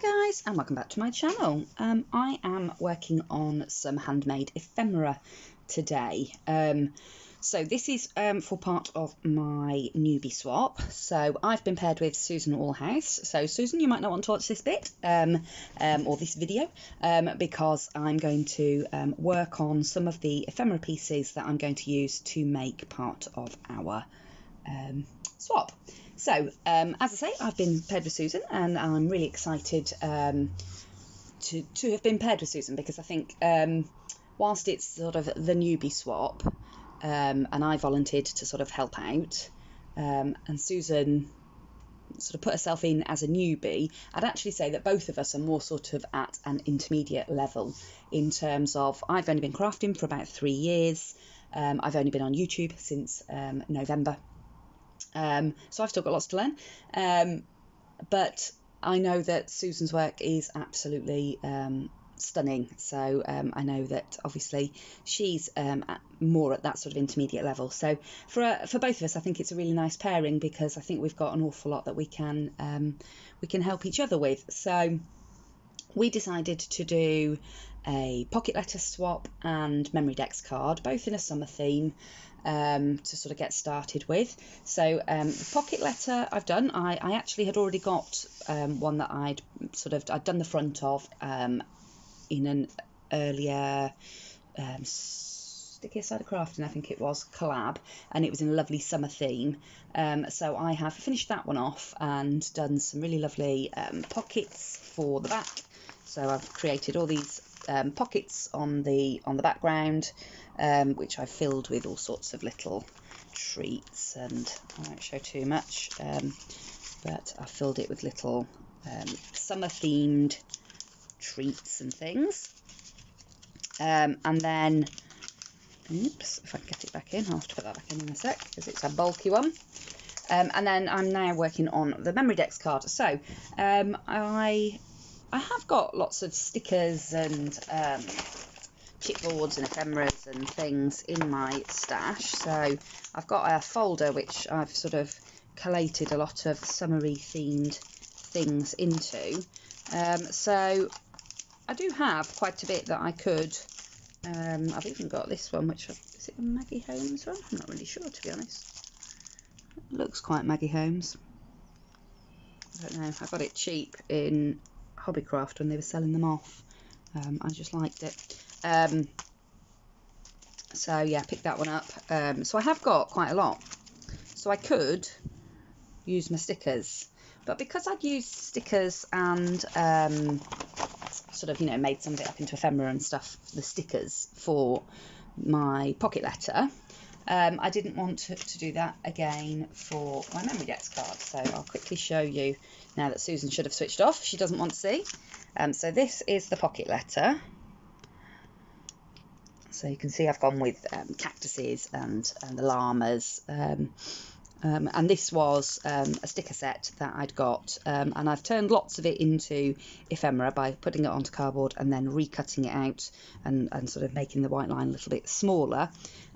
Hi guys and welcome back to my channel. I am working on some handmade ephemera today. So this is for part of my newbie swap. So I've been paired with Susan Althaus. So Susan, you might not want to watch this bit or this video because I'm going to work on some of the ephemera pieces that I'm going to use to make part of our swap. So as I say, I've been paired with Susan and I'm really excited to have been paired with Susan, because I think whilst it's sort of the newbie swap and I volunteered to sort of help out and Susan sort of put herself in as a newbie, I'd actually say that both of us are more sort of at an intermediate level in terms of I've only been crafting for about 3 years. I've only been on YouTube since November. So I've still got lots to learn, but I know that Susan's work is absolutely stunning, so I know that obviously she's more at that sort of intermediate level. So for both of us, I think it's a really nice pairing, because I think we've got an awful lot that we can help each other with. So we decided to do a pocket letter swap and Memorydex card, both in a summer theme, to sort of get started with. So the pocket letter I've done, I actually had already got one that I'd done the front of in an earlier Sticky Side of Crafting, I think it was, collab, and it was in a lovely summer theme. So I have finished that one off and done some really lovely pockets for the back. So I've created all these pockets on the background, which I've filled with all sorts of little treats, and I won't show too much, but I've filled it with little summer themed treats and things. And then, oops, if I can get it back in, I'll have to put that back in a sec because it's a bulky one. And then I'm now working on the Memorydex card. So I have got lots of stickers and chipboards and ephemeras and things in my stash. So I've got a folder which I've sort of collated a lot of summery themed things into. So I do have quite a bit that I could. I've even got this one, which is it a Maggie Holmes one? I'm not really sure, to be honest. It looks quite Maggie Holmes. I don't know. I got it cheap in Hobbycraft when they were selling them off. I just liked it. So yeah, picked that one up. So I have got quite a lot. So I could use my stickers, but because I'd used stickers and sort of, you know, made some of it up into ephemera and stuff, the stickers for my pocket letter, I didn't want to do that again for my Memorydex card. So I'll quickly show you now that Susan should have switched off. She doesn't want to see. So this is the pocket letter. So you can see I've gone with cactuses and the llamas. And this was a sticker set that I'd got, and I've turned lots of it into ephemera by putting it onto cardboard and then recutting it out and sort of making the white line a little bit smaller,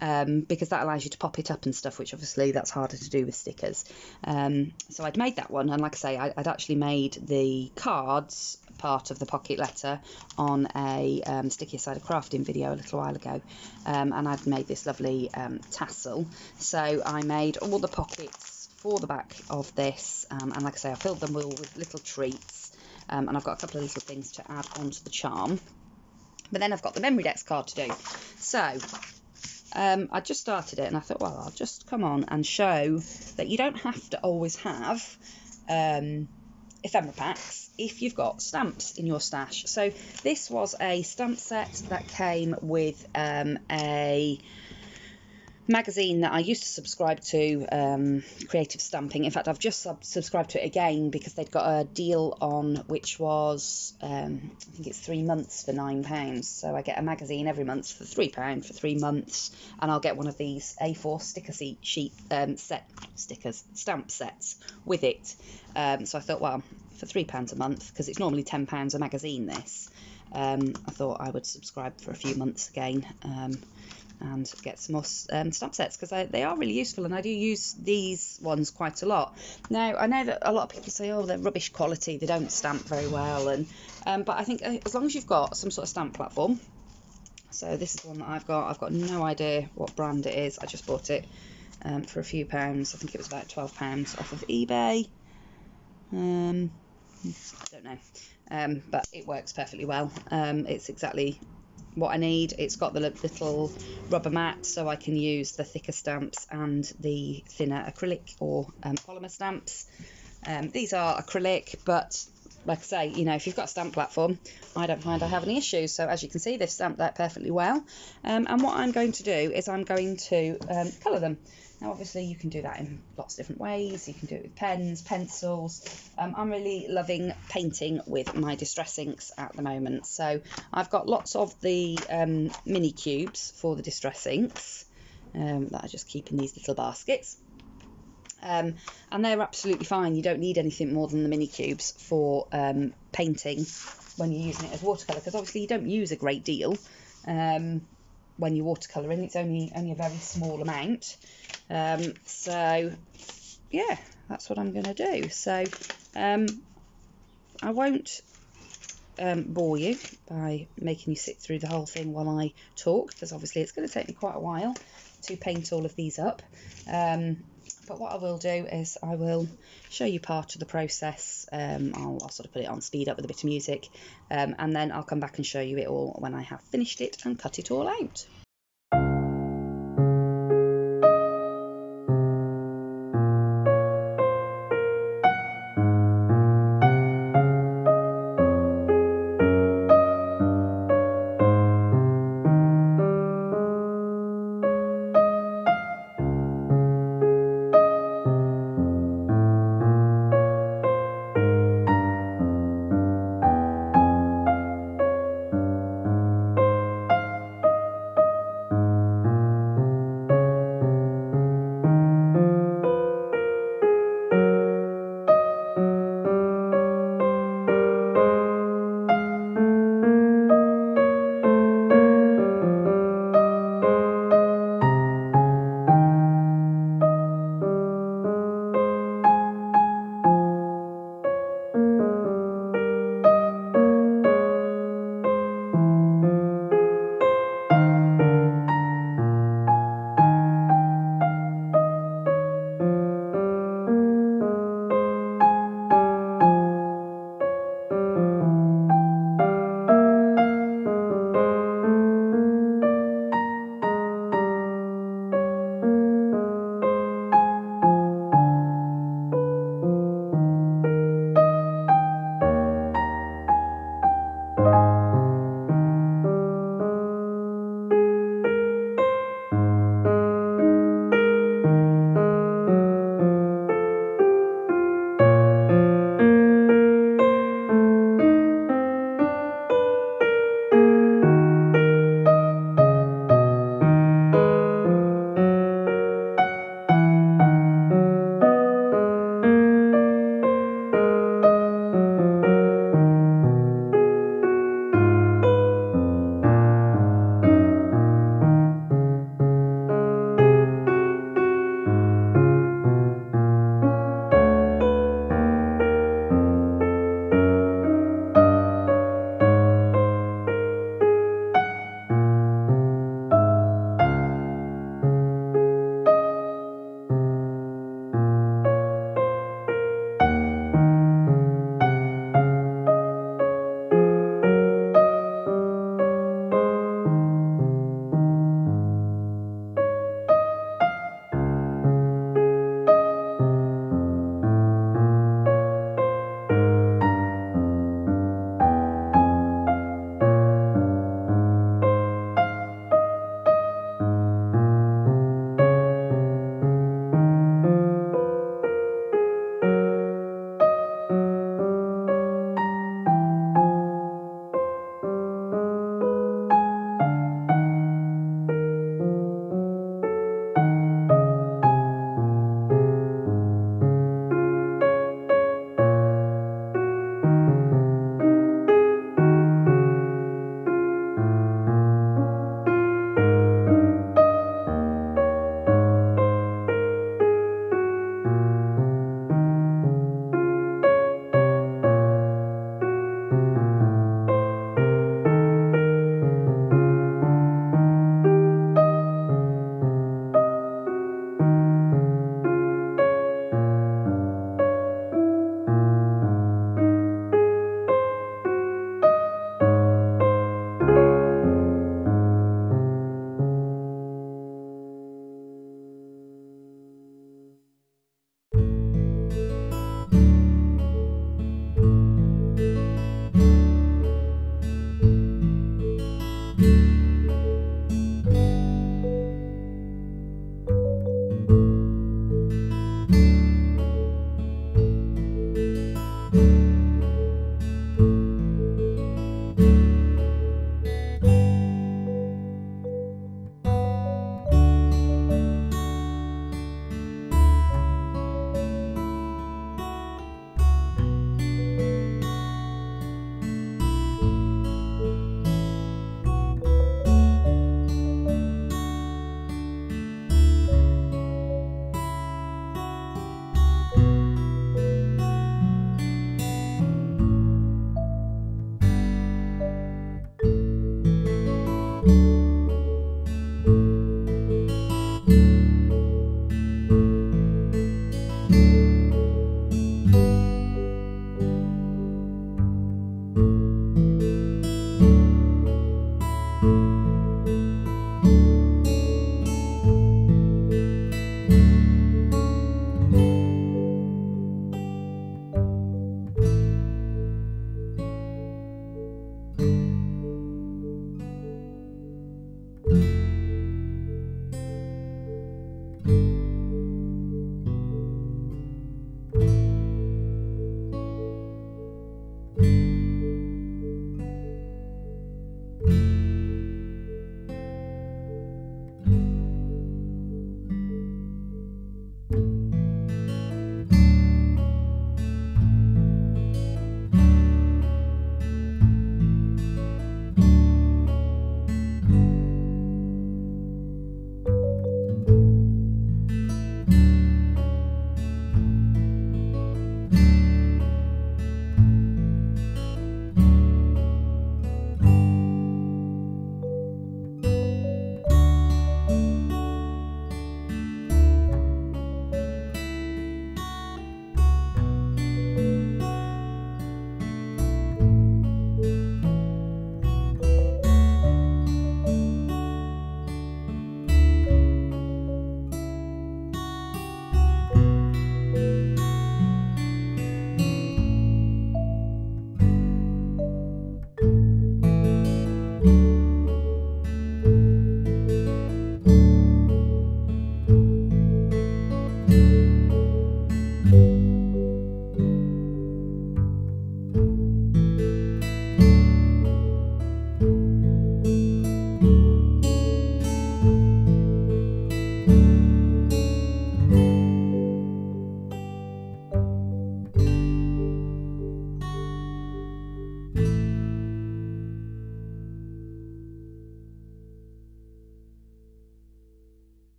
because that allows you to pop it up and stuff, which obviously that's harder to do with stickers. So I'd made that one, and like I say, I'd actually made the cards part of the pocket letter on a Sticky Side of Crafting video a little while ago, and I'd made this lovely tassel. So I made all the pockets for the back of this, and like I say, I filled them with little treats, and I've got a couple of little things to add onto the charm. But then I've got the Memorydex card to do. So I just started it, and I thought, well, I'll just come on and show that you don't have to always have ephemera packs if you've got stamps in your stash. So this was a stamp set that came with a magazine that I used to subscribe to, Creative Stamping. In fact, I've just subscribed to it again because they'd got a deal on, which was I think it's 3 months for £9. So I get a magazine every month for £3 for 3 months, and I'll get one of these A4 sticker sheet stamp sets with it. So I thought, well, for £3 a month, because it's normally £10 a magazine, this, I thought I would subscribe for a few months again. and get some more stamp sets, because they are really useful, and I do use these ones quite a lot. Now, I know that a lot of people say, oh, they're rubbish quality, they don't stamp very well, and but I think as long as you've got some sort of stamp platform, so this is the one that I've got no idea what brand it is, I just bought it for a few pounds, I think it was about £12 off of eBay, I don't know, but it works perfectly well. It's exactly what I need. It's got the little rubber mat, so I can use the thicker stamps and the thinner acrylic or polymer stamps. These are acrylic, but like I say, you know, if you've got a stamp platform, I don't find I have any issues. So as you can see, they've stamped that perfectly well. And what I'm going to do is I'm going to colour them. Now, obviously, you can do that in lots of different ways. You can do it with pens, pencils. I'm really loving painting with my distress inks at the moment. So I've got lots of the mini cubes for the distress inks that I just keep in these little baskets. And they're absolutely fine. You don't need anything more than the mini cubes for painting when you're using it as watercolour, because obviously you don't use a great deal when you're watercolouring. It's only a very small amount. So yeah, that's what I'm going to do. So I won't bore you by making you sit through the whole thing while I talk, because obviously it's going to take me quite a while to paint all of these up. But what I will do is I will show you part of the process. I'll sort of put it on speed up with a bit of music, and then I'll come back and show you it all when I have finished it and cut it all out.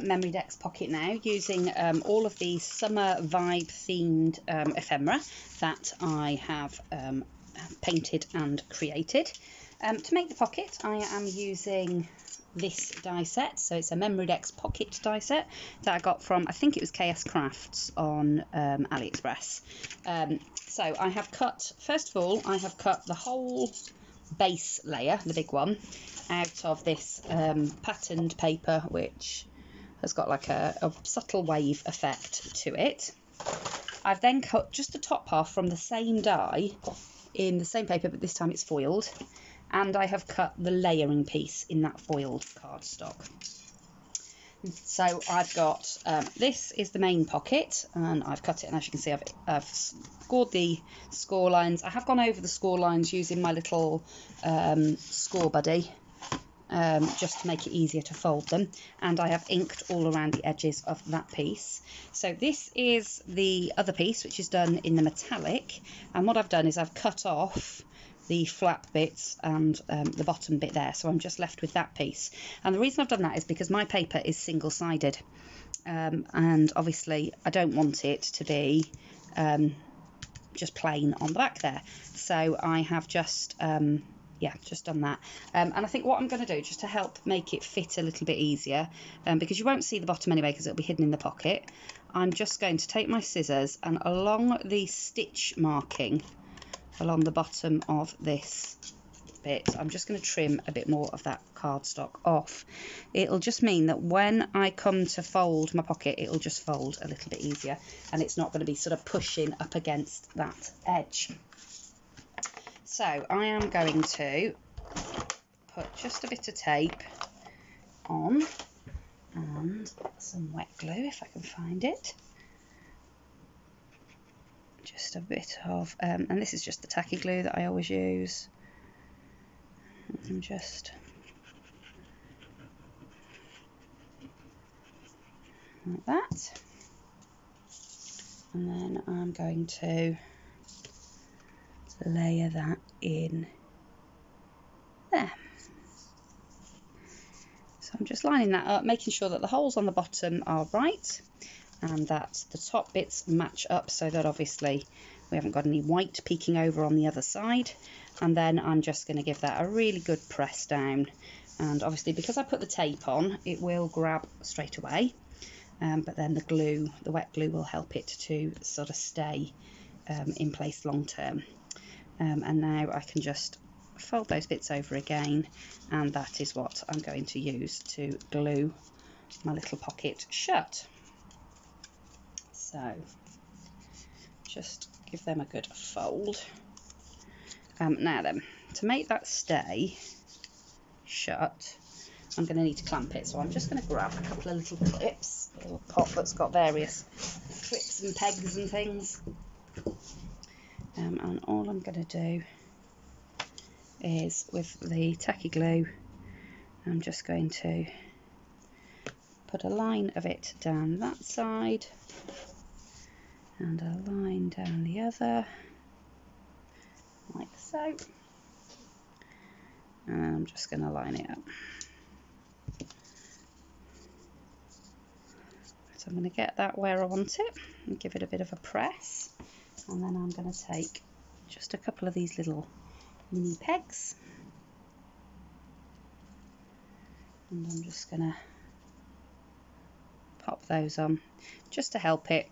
Memorydex pocket now using all of the summer vibe themed ephemera that I have painted and created. To make the pocket I am using this die set, so it's a Memorydex pocket die set that I got from, I think it was KS Crafts on AliExpress. So I have cut, first of all I have cut the whole base layer, the big one, out of this patterned paper, which has got like a subtle wave effect to it. I've then cut just the top half from the same die in the same paper, but this time it's foiled, and I have cut the layering piece in that foiled cardstock. So I've got, this is the main pocket, and I've cut it, and as you can see I've scored the score lines. I have gone over the score lines using my little score buddy, just to make it easier to fold them, and I have inked all around the edges of that piece. So this is the other piece, which is done in the metallic, and what I've done is I've cut off the flap bits and the bottom bit there, so I'm just left with that piece. And the reason I've done that is because my paper is single-sided, and obviously I don't want it to be just plain on the back there, so I have just just done that. And I think what I'm going to do, just to help make it fit a little bit easier, because you won't see the bottom anyway because it'll be hidden in the pocket, I'm just going to take my scissors and along the stitch marking along the bottom of this bit, I'm just going to trim a bit more of that cardstock off. It'll just mean that when I come to fold my pocket, it'll just fold a little bit easier, and it's not going to be sort of pushing up against that edge. So I am going to put just a bit of tape on and some wet glue if I can find it. Just a bit of, and this is just the tacky glue that I always use. I'm just like that, and then I'm going to layer that in there. So I'm just lining that up, making sure that the holes on the bottom are right, and that the top bits match up, so that obviously we haven't got any white peeking over on the other side. And then I'm just going to give that a really good press down, and obviously because I put the tape on, it will grab straight away, but then the glue, the wet glue, will help it to sort of stay in place long term. And now I can just fold those bits over again, and that is what I'm going to use to glue my little pocket shut. So just give them a good fold. Now then, to make that stay shut, I'm going to need to clamp it, so I'm just going to grab a couple of little clips, a little pot that's got various clips and pegs and things, and all I'm going to do is, with the tacky glue, I'm just going to put a line of it down that side and a line down the other, like so, and I'm just going to line it up. So I'm going to get that where I want it and give it a bit of a press, and then I'm going to take just a couple of these little mini pegs, and I'm just going to pop those on just to help it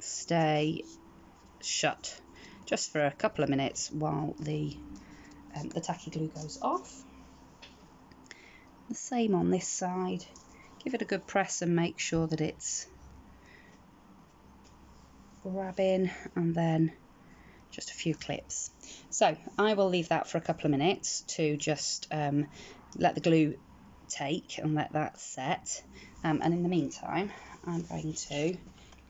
stay shut, just for a couple of minutes while the tacky glue goes off. The same on this side, give it a good press and make sure that it's grabbing, and then just a few clips. So I will leave that for a couple of minutes to just let the glue take and let that set, and in the meantime I'm going to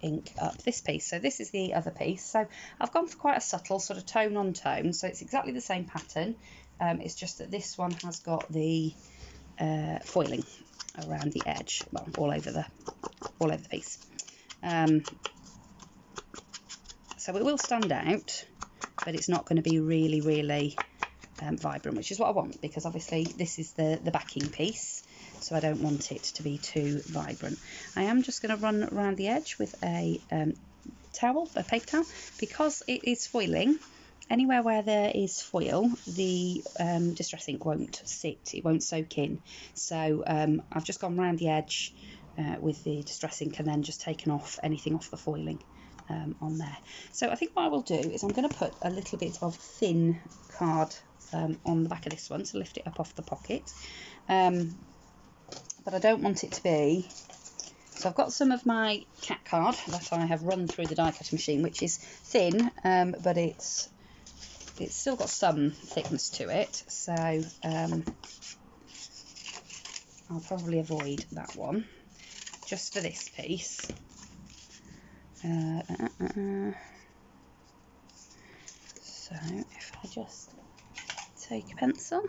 ink up this piece. So this is the other piece, so I've gone for quite a subtle sort of tone on tone, so it's exactly the same pattern, it's just that this one has got the foiling around the edge, well, all over the piece, so it will stand out, but it's not going to be really vibrant, which is what I want, because obviously this is the backing piece, so I don't want it to be too vibrant. I am just going to run around the edge with a towel, a paper towel, because it is foiling. Anywhere where there is foil, the distress ink won't sit, it won't soak in, so I've just gone around the edge with the distress ink and then just taken off anything off the foiling on there. So I think what I will do is I'm going to put a little bit of thin card on the back of this one to lift it up off the pocket, but I don't want it to be. So I've got some of my cat card that I have run through the die cutting machine, which is thin, but it's still got some thickness to it, so I'll probably avoid that one just for this piece. So if I just take a pencil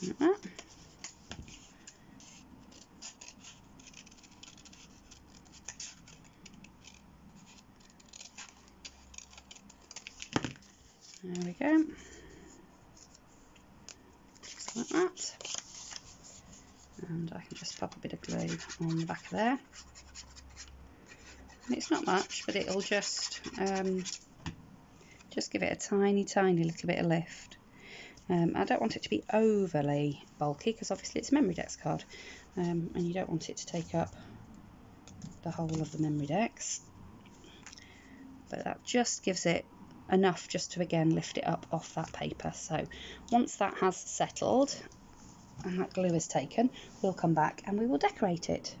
like that. There we go, just like that, and I can just pop a bit of glue on the back of there. And it's not much, but it'll just give it a tiny little bit of lift. I don't want it to be overly bulky because obviously it's a Memorydex card, and you don't want it to take up the whole of the Memorydex, but that just gives it enough just to again lift it up off that paper. So once that has settled and that glue is taken, we'll come back and we will decorate it.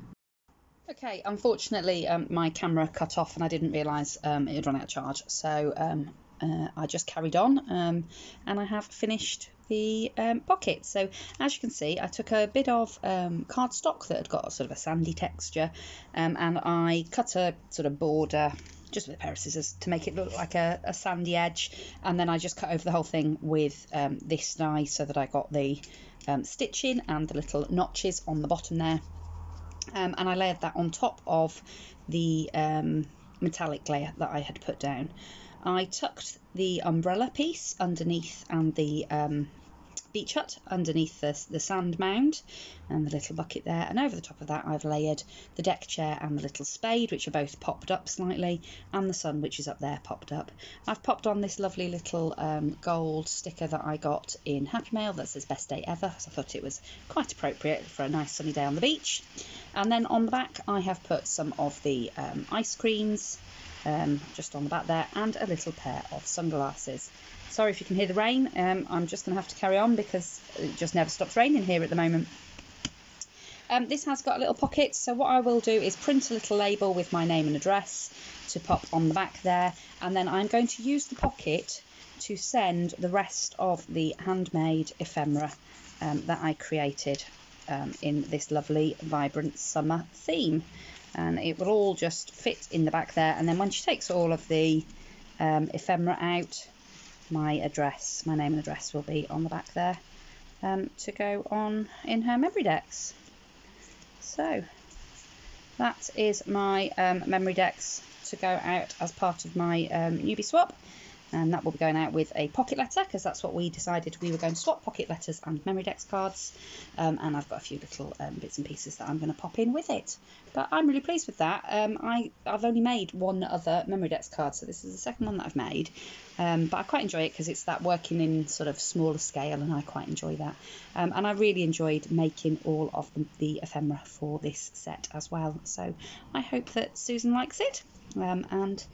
Okay, unfortunately my camera cut off and I didn't realise it had run out of charge, so I just carried on, and I have finished the pocket. So as you can see, I took a bit of cardstock that had got sort of a sandy texture, and I cut a sort of border just with a pair of scissors to make it look like a sandy edge, and then I just cut over the whole thing with this die so that I got the stitching and the little notches on the bottom there, and I layered that on top of the metallic layer that I had put down. I tucked the umbrella piece underneath and the beach hut underneath the sand mound and the little bucket there, and over the top of that I've layered the deck chair and the little spade, which are both popped up slightly, and the sun, which is up there, popped up. I've popped on this lovely little gold sticker that I got in Happy Mail that says best day ever, so I thought it was quite appropriate for a nice sunny day on the beach. And then on the back I have put some of the ice creams just on the back there, and a little pair of sunglasses. Sorry if you can hear the rain, I'm just going to have to carry on because it just never stops raining here at the moment. This has got a little pocket, so what I will do is print a little label with my name and address to pop on the back there, and then I'm going to use the pocket to send the rest of the handmade ephemera that I created in this lovely vibrant summer theme. And it will all just fit in the back there, and then when she takes all of the ephemera out, my address, my name and address will be on the back there to go on in her Memorydex. So that is my Memorydex to go out as part of my Newbie Swap, and that will be going out with a pocket letter because that's what we decided. We were going to swap pocket letters and Memorydex cards, and I've got a few little bits and pieces that I'm going to pop in with it, but I'm really pleased with that. I've only made one other Memorydex card, so this is the second one that I've made, but I quite enjoy it because it's that working in sort of smaller scale, and I quite enjoy that, and I really enjoyed making all of the ephemera for this set as well. So I hope that Susan likes it, and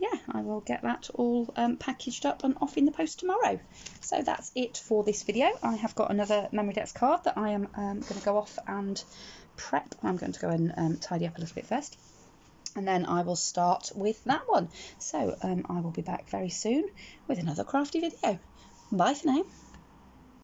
yeah, I will get that all packaged up and off in the post tomorrow. So that's it for this video. I have got another Memorydex card that I am going to go off and prep. I'm going to go and tidy up a little bit first, and then I will start with that one. So I will be back very soon with another crafty video. Bye for now.